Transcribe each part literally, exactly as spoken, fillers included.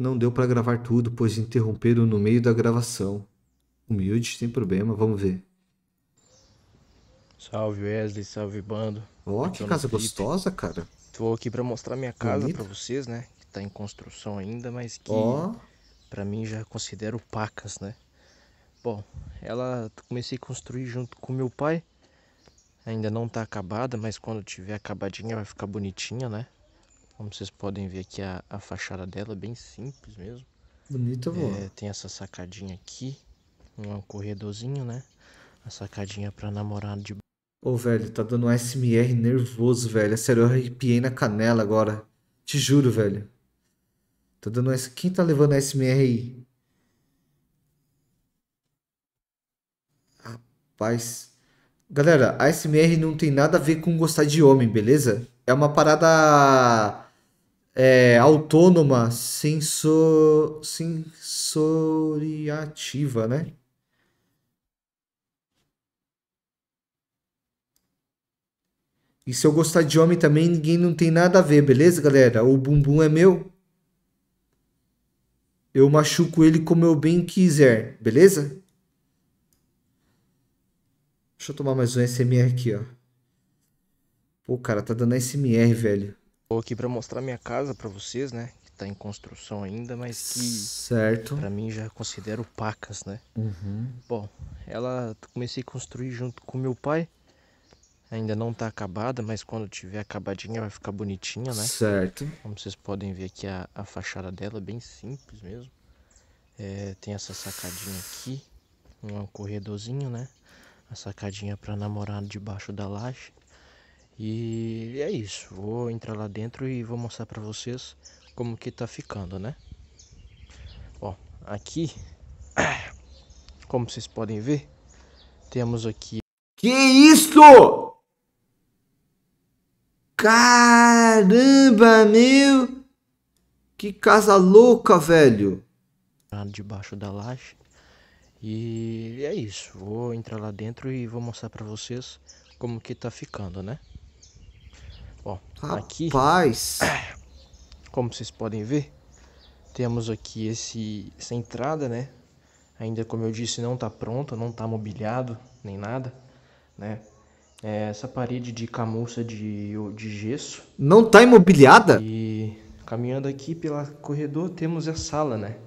Não deu para gravar tudo, pois interromperam no meio da gravação. Humilde, sem problema, vamos ver. Salve Wesley, salve bando. Ó, oh, que casa gostosa, cara. Tô aqui para mostrar minha casa para vocês, né? Que tá em construção ainda, mas que oh. para mim já considero pacas, né? Bom, ela comecei a construir junto com meu pai. Ainda não tá acabada, mas quando tiver acabadinha vai ficar bonitinha, né? Como vocês podem ver aqui a, a fachada dela, bem simples mesmo. Bonita, vó. É, tem essa sacadinha aqui, um corredorzinho, né? A sacadinha pra namorado de... Ô, oh, velho, tá dando um A S M R nervoso, velho. É sério, eu arrepiei na canela agora. Te juro, velho. Tá dando um... Quem tá levando A S M R aí? Rapaz. Galera, A S M R não tem nada a ver com gostar de homem, beleza? É uma parada... É, autônoma, sensor... sensoriativa, né? E se eu gostar de homem também, ninguém não tem nada a ver, beleza, galera? O bumbum é meu. Eu machuco ele como eu bem quiser, beleza? Deixa eu tomar mais um A S M R aqui, ó. Pô, cara, tá dando A S M R, velho. Tô aqui pra mostrar minha casa pra vocês, né? Que tá em construção ainda, mas que... Certo. Pra mim já considero pacas, né? Uhum. Bom, ela... Comecei a construir junto com meu pai. Ainda não tá acabada, mas quando tiver acabadinha vai ficar bonitinha, né? Certo. Como vocês podem ver aqui a, a fachada dela, bem simples mesmo. É, tem essa sacadinha aqui. Um corredorzinho, né? A sacadinha pra namorado debaixo da laje. E é isso, vou entrar lá dentro e vou mostrar pra vocês como que tá ficando, né? Bom, aqui, como vocês podem ver, temos aqui... Que isso? Caramba, meu! Que casa louca, velho! Debaixo da laje. E é isso, vou entrar lá dentro e vou mostrar pra vocês como que tá ficando, né? Bom, aqui, rapaz, como vocês podem ver, temos aqui esse, essa entrada, né? Ainda, como eu disse, não tá pronto, não tá mobiliado, nem nada, né? É essa parede de camurça de, de gesso. Não tá imobiliada? E caminhando aqui pelo corredor, temos a sala, né?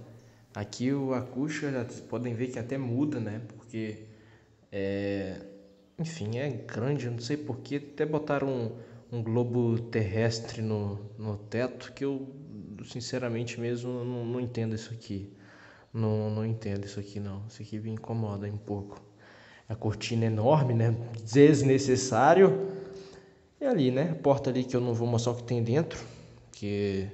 Aqui a acústica, vocês podem ver que até muda, né? Porque, é, enfim, é grande, não sei porquê, até botaram... Um, um globo terrestre no, no teto, que eu sinceramente mesmo não, não entendo isso aqui, não, não entendo isso aqui não, isso aqui me incomoda um pouco. A cortina é enorme, né, desnecessário, e ali, né, a porta ali que eu não vou mostrar o que tem dentro, que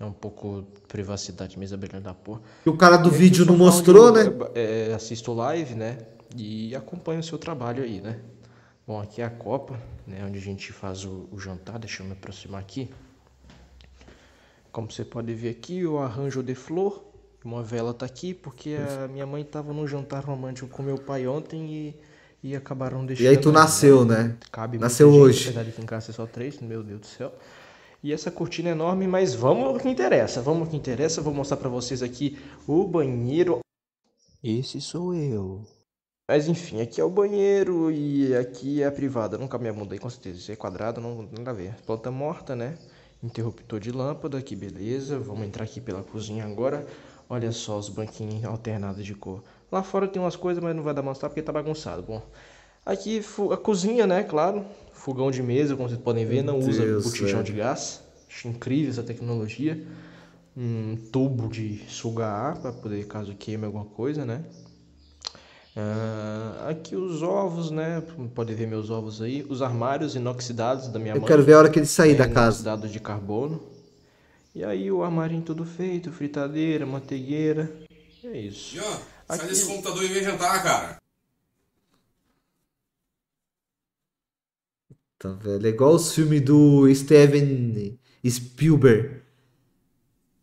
é um pouco privacidade mesmo, abelhando da porra. E o cara do é vídeo não mostrou, eu, né? É, assisto live, né, e acompanho o seu trabalho aí, né. Bom, aqui é a copa, né, onde a gente faz o, o jantar, deixa eu me aproximar aqui. Como você pode ver aqui, eu arranjo de flor, uma vela tá aqui, porque a minha mãe tava num jantar romântico com meu pai ontem e, e acabaram deixando... E aí tu nasceu, né? né? Cabe nasceu hoje. Apesar de que em casa é só três, meu Deus do céu. E essa cortina é enorme, mas vamos ao que interessa, vamos ao que interessa. Vou mostrar pra vocês aqui o banheiro. Esse sou eu. Mas enfim, aqui é o banheiro e aqui é a privada. Nunca me mudei, com certeza. Isso é quadrado, não dá a ver. Planta morta, né? Interruptor de lâmpada, que beleza. Vamos entrar aqui pela cozinha agora. Olha só os banquinhos alternados de cor. Lá fora tem umas coisas, mas não vai dar mostrar porque tá bagunçado. Bom, aqui a cozinha, né? Claro. Fogão de mesa, como vocês podem ver. Não usa botijão de gás. Acho incrível essa tecnologia. Um tubo de sugar ar para poder, caso queime alguma coisa, né? Uh, aqui os ovos, né? Pode ver meus ovos aí. Os armários inoxidados da minha mãe. Eu quero ver a hora que ele sair é, da casa. Inoxidados de carbono. E aí o armarinho tudo feito, fritadeira, manteigueira. É isso. Ian, aqui... sai desse computador e vem jantar, cara. Tá, velho. É igual os filmes do Steven Spielberg.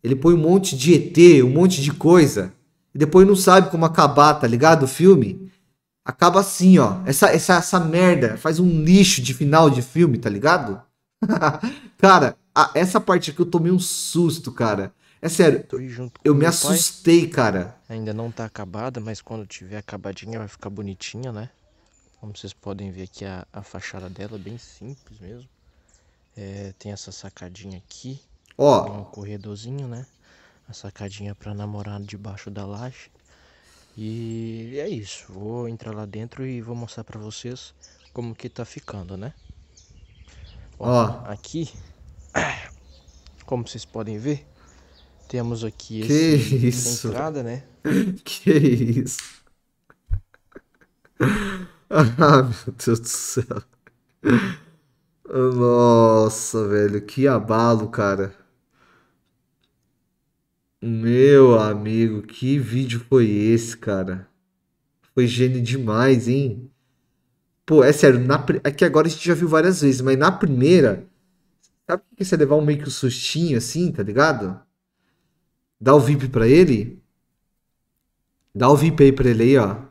Ele põe um monte de E T, um monte de coisa. E depois não sabe como acabar, tá ligado? O filme acaba assim, ó. Essa, essa, essa merda faz um lixo de final de filme, tá ligado? Cara, a, essa parte aqui eu tomei um susto, cara. É sério, eu me assustei, cara. Ainda não tá acabada, mas quando tiver acabadinha vai ficar bonitinha, né? Como vocês podem ver aqui, a, a fachada dela é bem simples mesmo. É, tem essa sacadinha aqui. Ó. Tem um corredorzinho, né? A sacadinha pra namorado debaixo da laje. E é isso. Vou entrar lá dentro e vou mostrar pra vocês como que tá ficando, né? Ó, ó. Aqui, como vocês podem ver, temos aqui esse, essa entrada, né? Que isso? Ah, meu Deus do céu. Nossa, velho, que abalo, cara. Meu amigo, que vídeo foi esse, cara? Foi gênio demais, hein? Pô, é sério, na... é que agora a gente já viu várias vezes, mas na primeira, sabe que você levar um meio que um sustinho assim, tá ligado? Dá o V I P pra ele. Dá o V I P aí pra ele aí, ó.